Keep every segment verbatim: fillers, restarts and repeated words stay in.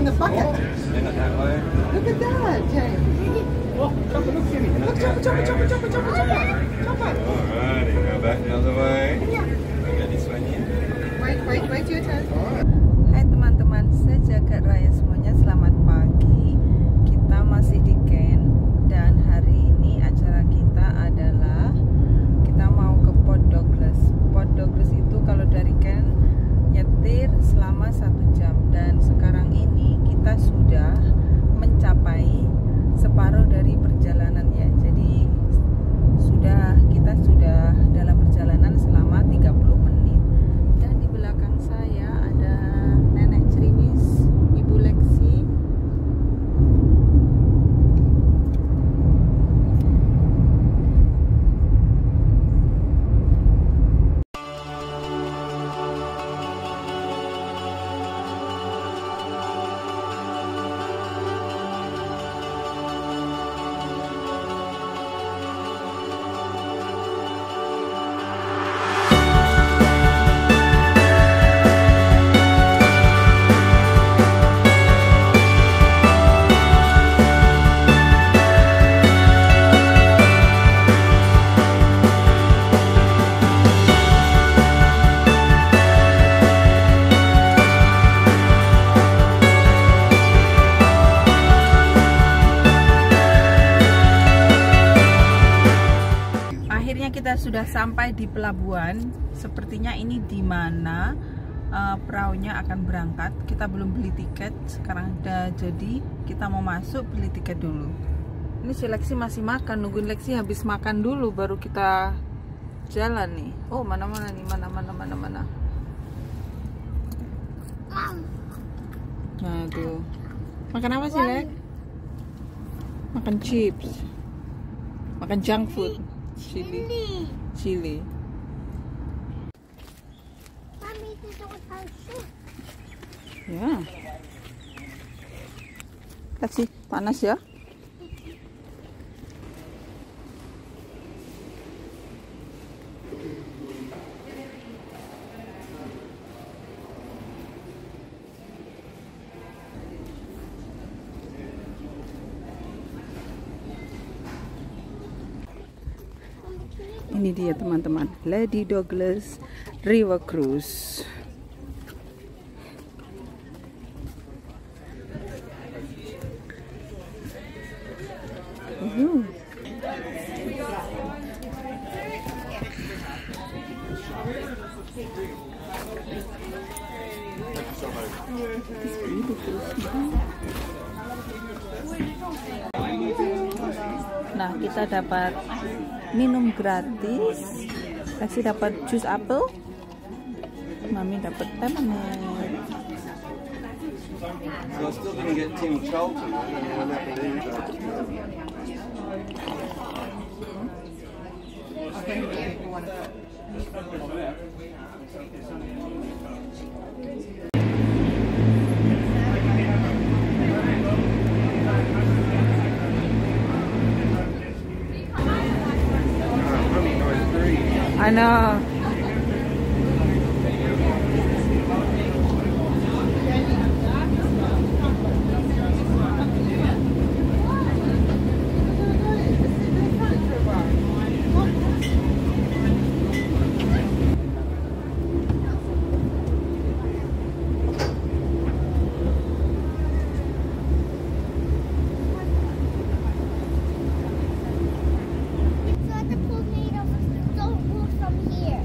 on the bucket. Look at that, James. Look, jump it, look, Jimmy. Look, jump it, jump it, jump it, jump it, jump it, jump it. Alrighty, go back the other way. Yeah. Okay, this one here. Wait, wait, wait your turn. Hai teman-teman, sejagat raya semuanya, selamat pagi. Kita masih di Ken dan hari ini acara kita adalah kita mau ke Port Douglas. Port Douglas itu kalau dari Ken nyetir selama satu jam dan sekarang ini kita sudah mencapai separuh dari perjalanan ya. Jadi sudah kita sudah dalam perjalanan selama tiga puluh menit. Dan di belakang saya ada nenek ceriwis, Ibu Lexi. Kita sudah sampai di pelabuhan. Sepertinya ini di mana uh, perahunya akan berangkat. Kita belum beli tiket sekarang ada, jadi kita mau masuk beli tiket dulu. Ini si Lexi masih makan, nungguin Lexi habis makan dulu baru kita jalan nih. Oh, mana-mana nih, mana-mana mana-mana. Nah, tuh. Makan apa sih, Lex? Makan chips. Makan junk food. Chili. Chili. Mommy, this is what I see. Yeah. Let's see. Panas ya. Ini dia teman-teman, Lady Douglas River Cruise. Uhum. Nah, kita dapat minum gratis. Lexi dapat jus apel, Mami dapat lemonade. I know. Here.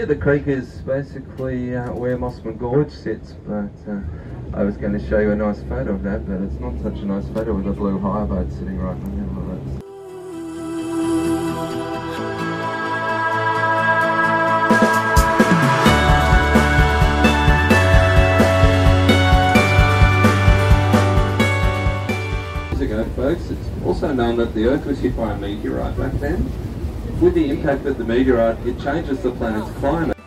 Yeah, the creek is basically uh, where Mossman Gorge sits, but uh, I was going to show you a nice photo of that, but it's not such a nice photo with a blue hire boat sitting right in the middle of it. Folks, it's also known that the Earth was hit by a meteorite back then. With the impact of the meteorite, it changes the planet's climate. Of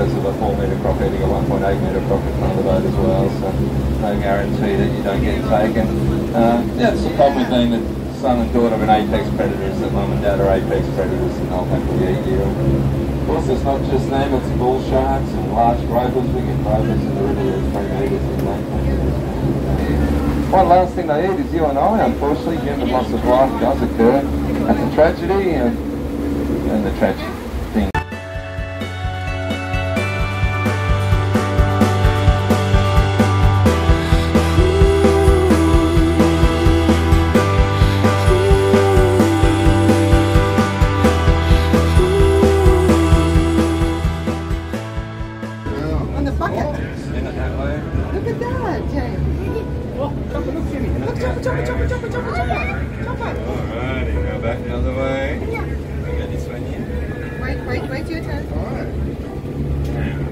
a four metre croc eating a one point eight metre croc in front of the boat as well, so no guarantee that you don't get taken. Um, that's the problem with being the son and daughter of an apex predator, is that mum and dad are apex predators and they'll happily eat you. Of course, it's not just them, it's bull sharks and large rovers. We get rovers in the river of three metres in length. One last thing they eat is you and I, unfortunately. Human loss of life does occur. That's a tragedy, and, and the tragedy.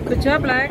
Good job, Black.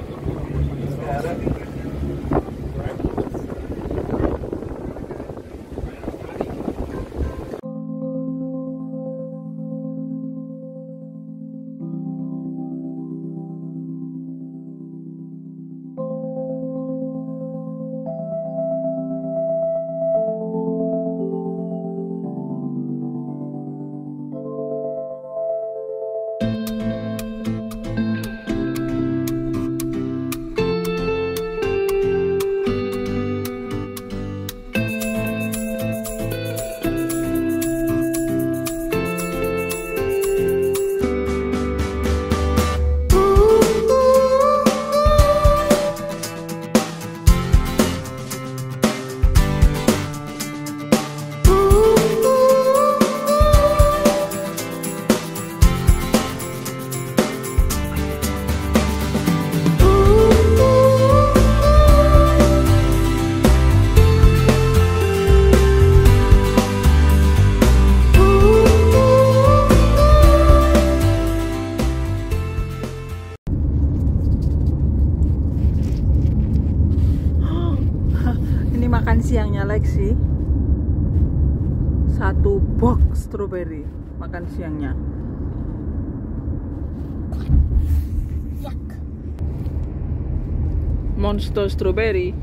Siangnya Lexi, satu box strawberry makan siangnya. Yuck. Monster strawberry.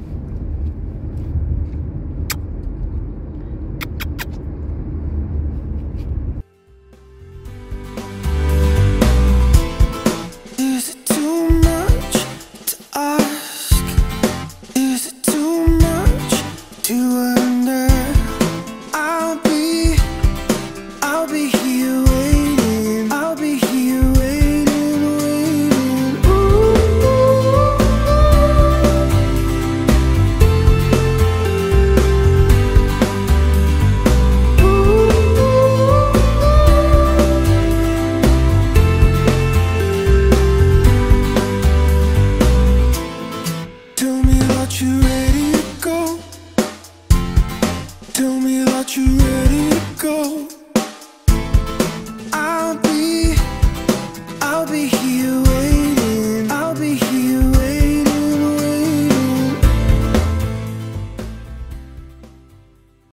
I'll be here.